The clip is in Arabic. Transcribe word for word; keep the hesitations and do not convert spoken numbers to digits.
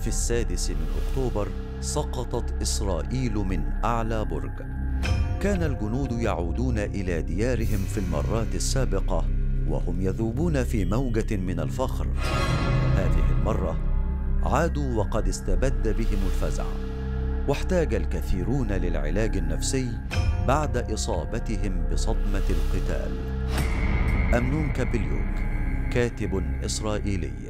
في السادس من أكتوبر سقطت إسرائيل من أعلى برج. كان الجنود يعودون إلى ديارهم في المرات السابقة وهم يذوبون في موجة من الفخر. هذه المرة عادوا وقد استبد بهم الفزع، واحتاج الكثيرون للعلاج النفسي بعد إصابتهم بصدمة القتال. أمنون كابليوك، كاتب إسرائيلي.